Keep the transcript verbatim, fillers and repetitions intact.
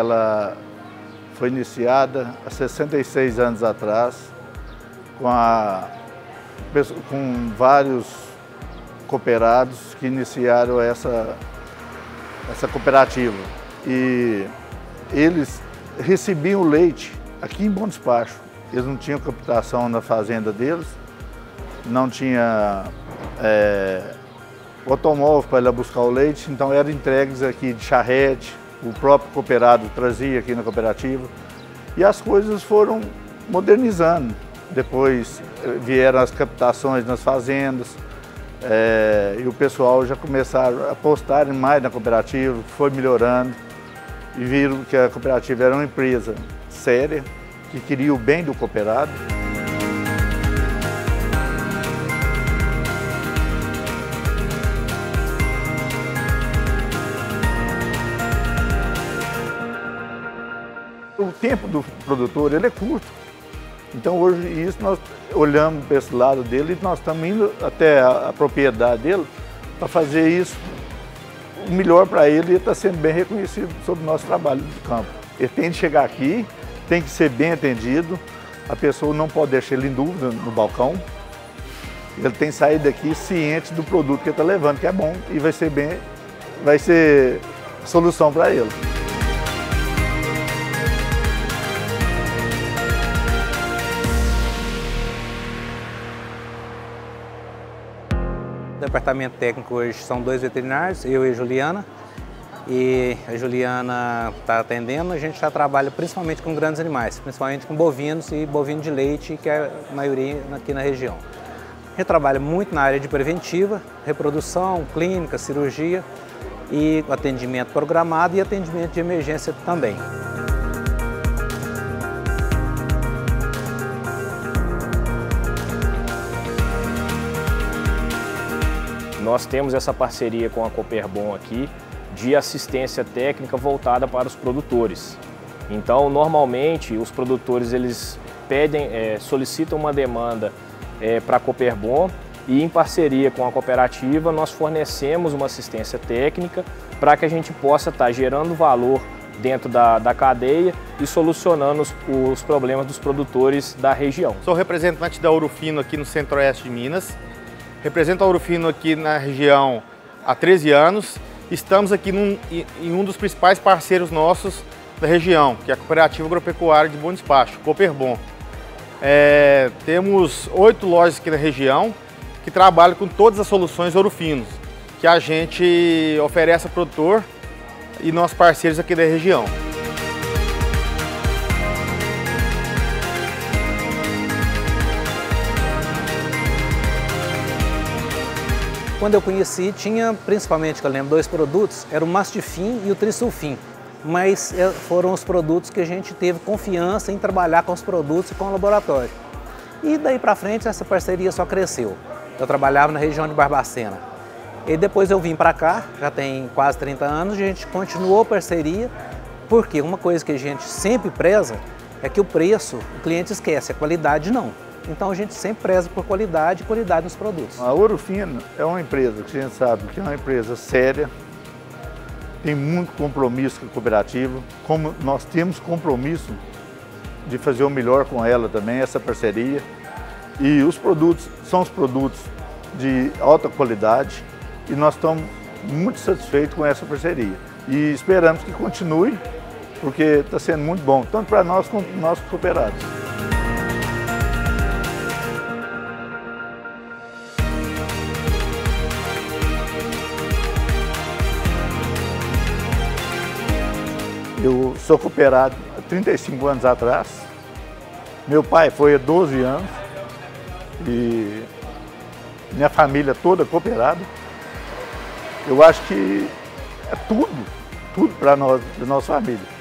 ela foi iniciada há sessenta e seis anos atrás, com, a, com vários cooperados que iniciaram essa, essa cooperativa. E eles recebiam leite aqui em Bom Despacho. Eles não tinham captação na fazenda deles, não tinha é, automóvel para ir buscar o leite, então eram entregues aqui de charrete, o próprio cooperado trazia aqui na cooperativa. E as coisas foram modernizando. Depois vieram as captações nas fazendas é, e o pessoal já começaram a apostar mais na cooperativa, foi melhorando e viram que a cooperativa era uma empresa séria, que queria o bem do cooperado. O tempo do produtor ele é curto, então hoje isso nós olhamos para esse lado dele e nós estamos indo até a, a propriedade dele para fazer isso o melhor para ele e está sendo bem reconhecido sobre o nosso trabalho de campo. Ele tem de chegar aqui, tem que ser bem atendido, a pessoa não pode deixar ele em dúvida no balcão, ele tem que sair daqui ciente do produto que ele está levando, que é bom e vai ser bem, vai ser solução para ele. No departamento técnico hoje são dois veterinários, eu e a Juliana, e a Juliana está atendendo. A gente já trabalha principalmente com grandes animais, principalmente com bovinos e bovino de leite, que é a maioria aqui na região. A gente trabalha muito na área de preventiva, reprodução, clínica, cirurgia e atendimento programado e atendimento de emergência também. Nós temos essa parceria com a Cooperbom aqui de assistência técnica voltada para os produtores. Então, normalmente, os produtores eles pedem, é, solicitam uma demanda é, para a Cooperbom e, em parceria com a cooperativa, nós fornecemos uma assistência técnica para que a gente possa estar tá gerando valor dentro da, da cadeia e solucionando os, os problemas dos produtores da região. Sou representante da Ouro Fino aqui no Centro-Oeste de Minas. Represento a Ouro Fino aqui na região há treze anos. Estamos aqui num, em um dos principais parceiros nossos da região, que é a Cooperativa Agropecuária de Bom Despacho, Cooperbom. É, temos oito lojas aqui na região que trabalham com todas as soluções Ouro Finos que a gente oferece ao produtor e nossos parceiros aqui da região. Quando eu conheci, tinha principalmente, que eu lembro, dois produtos, era o Mastifim e o Trisulfim, mas foram os produtos que a gente teve confiança em trabalhar com os produtos e com o laboratório. E daí para frente essa parceria só cresceu. Eu trabalhava na região de Barbacena e depois eu vim para cá, já tem quase trinta anos, e a gente continuou a parceria, porque uma coisa que a gente sempre preza é que o preço o cliente esquece, a qualidade não. Então a gente sempre preza por qualidade e qualidade nos produtos. A Ouro Fino é uma empresa que a gente sabe que é uma empresa séria, tem muito compromisso com a cooperativa, como nós temos compromisso de fazer o melhor com ela também, essa parceria. E os produtos são os produtos de alta qualidade e nós estamos muito satisfeitos com essa parceria. E esperamos que continue, porque está sendo muito bom, tanto para nós quanto para os nossos cooperados. Eu sou cooperado há trinta e cinco anos atrás, meu pai foi há doze anos e minha família toda cooperada. Eu acho que é tudo, tudo para nós, da nossa família.